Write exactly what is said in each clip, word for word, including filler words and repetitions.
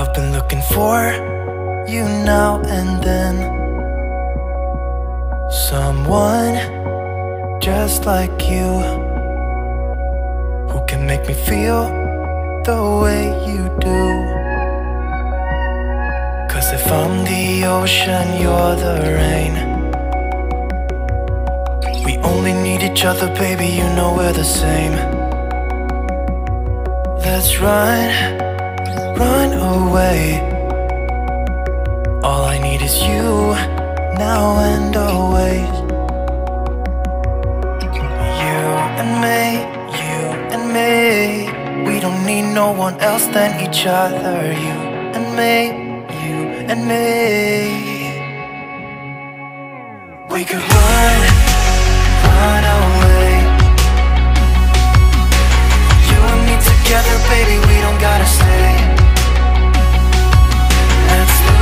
I've been looking for you now and then. Someone just like you, who can make me feel the way you do. 'Cause if I'm the ocean, you're the rain. We only need each other, baby, you know we're the same. Let's run, run away. All I need is you, now and always. You and me, you and me. We don't need no one else than each other. You and me, you and me. We could run, run away. You and me together, baby, we don't gotta stay.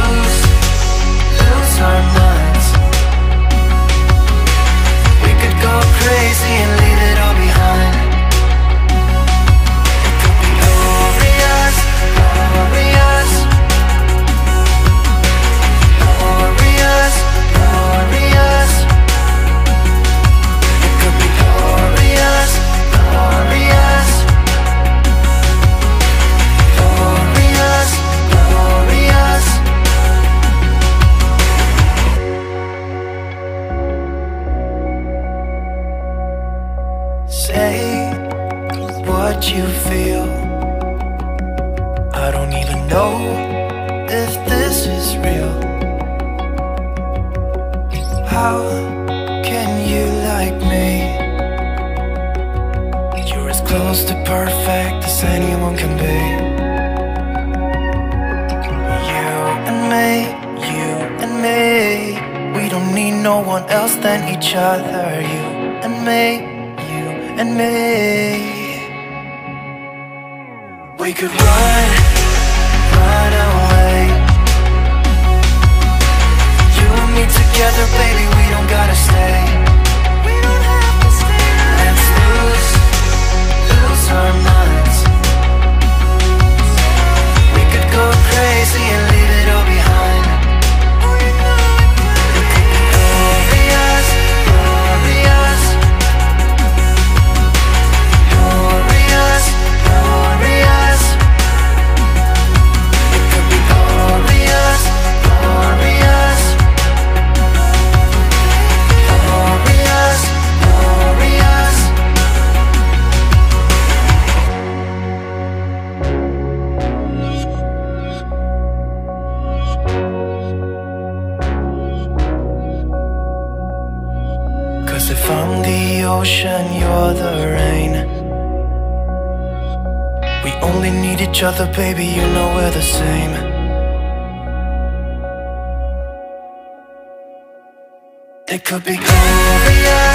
Lose, lose our minds. We could go crazy and leave it all behind. It could be glorious, glorious, glorious, glorious. It could be glorious, glorious, glorious, glorious. Say what you feel. I don't even know if this is real. How can you like me? You're as close to perfect as anyone can be. You and me, you and me. We don't need no one else than each other. You and me, and me. We could run, run away. You and me together, baby, we don't gotta stay. We don't have to stay. Let's lose, lose our minds. We could go crazy and leave it all behind. It could be glorious, glorious. Glorious, it could be glorious, glorious, glorious, glorious. Cause if I'm the ocean, you're the rain. We only need each other, baby, you know we're the same. It could be glorious.